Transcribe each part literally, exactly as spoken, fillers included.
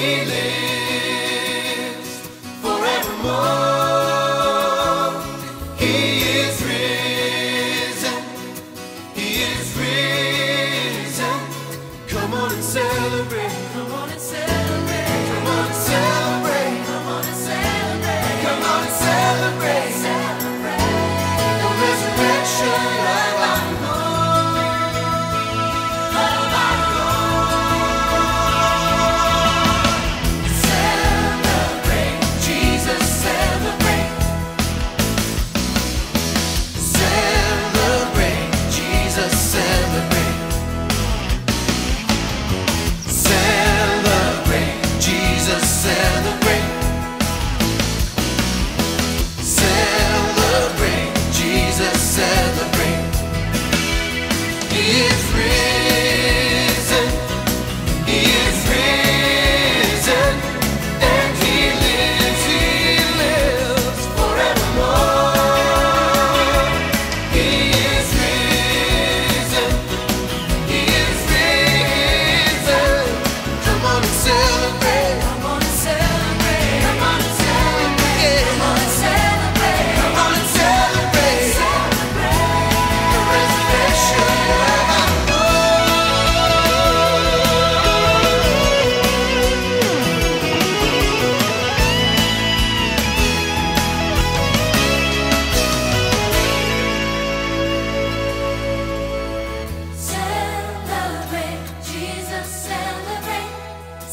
He lives forevermore. He is risen. He is risen. Come on and celebrate. Come on and celebrate. Come on and celebrate. Come on and celebrate. Come on and celebrate. Celebrate the resurrection.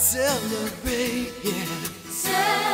Celebrate, yeah. Celebrate.